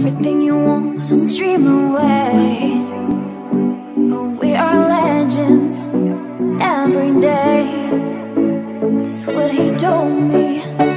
everything you want, so dream away. We are legends every day. That's what he told me.